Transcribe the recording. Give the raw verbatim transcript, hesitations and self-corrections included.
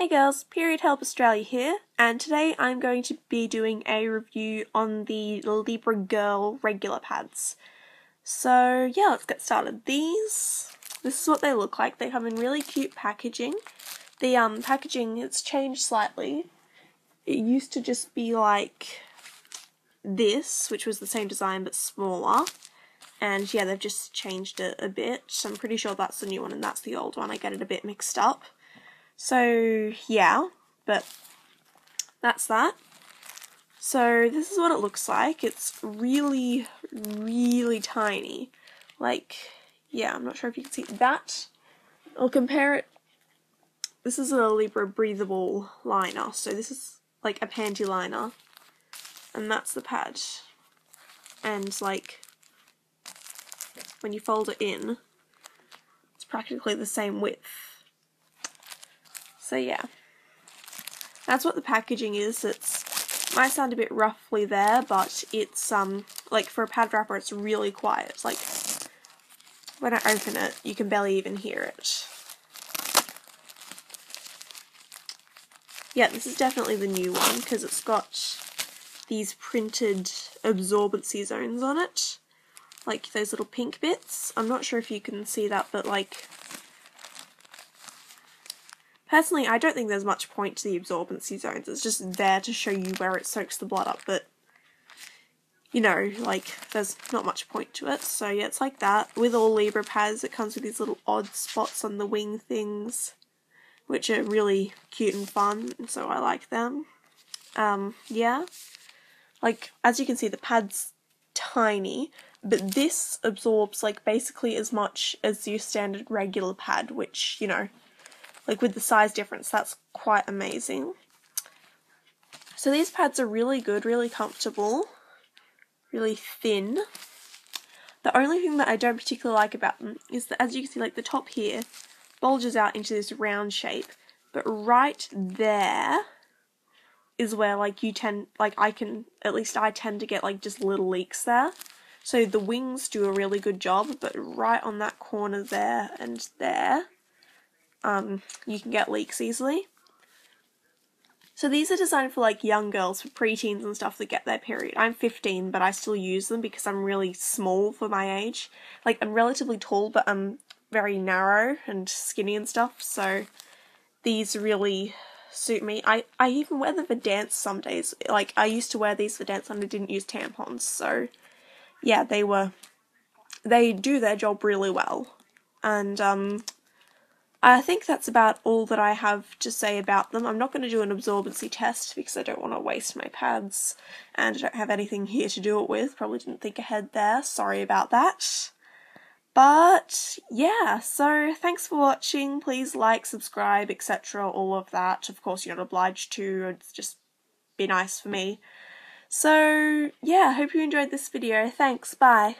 Hey girls, Period Help Australia here, and today I'm going to be doing a review on the Libra Girl regular pads. So yeah, let's get started. These, this is what they look like. They come in really cute packaging. The um packaging, it's changed slightly. It used to just be like this, which was the same design but smaller. And yeah, they've just changed it a bit. So I'm pretty sure that's the new one and that's the old one. I get it a bit mixed up. So yeah, but that's that. So this is what it looks like. It's really, really tiny. Like, yeah, I'm not sure if you can see that. I'll compare it. This is a Libra breathable liner. So this is like a panty liner, and that's the pad. And like, when you fold it in, it's practically the same width. So yeah, that's what the packaging is. It's might sound a bit roughly there, but it's um like for a pad wrapper, it's really quiet. It's like when I open it, you can barely even hear it. Yeah, this is definitely the new one because it's got these printed absorbency zones on it, like those little pink bits. I'm not sure if you can see that, but like. Personally, I don't think there's much point to the absorbency zones. It's just there to show you where it soaks the blood up, but, you know, like, there's not much point to it. So, yeah, it's like that. With all Libra pads, it comes with these little odd spots on the wing things, which are really cute and fun, so I like them. Um, yeah. Like, as you can see, the pad's tiny, but this absorbs, like, basically as much as your standard regular pad, which, you know... Like, with the size difference, that's quite amazing. So these pads are really good, really comfortable, really thin. The only thing that I don't particularly like about them is that, as you can see, like, the top here bulges out into this round shape, but right there is where, like, you tend, like, I can, at least I tend to get, like, just little leaks there. So the wings do a really good job, but right on that corner there and there... Um, you can get leaks easily. So these are designed for like young girls, for preteens and stuff that get their period. I'm fifteen, but I still use them because I'm really small for my age. Like, I'm relatively tall, but I'm very narrow and skinny and stuff, so these really suit me. I, I even wear them for dance some days. Like, I used to wear these for dance and I didn't use tampons, so yeah, they were, they do their job really well. And um... I think that's about all that I have to say about them. I'm not going to do an absorbency test because I don't want to waste my pads and I don't have anything here to do it with. Probably didn't think ahead there. Sorry about that. But yeah, so thanks for watching. Please like, subscribe, et cetera. All of that. Of course, you're not obliged to. It's just be nice for me. So yeah, hope you enjoyed this video. Thanks. Bye.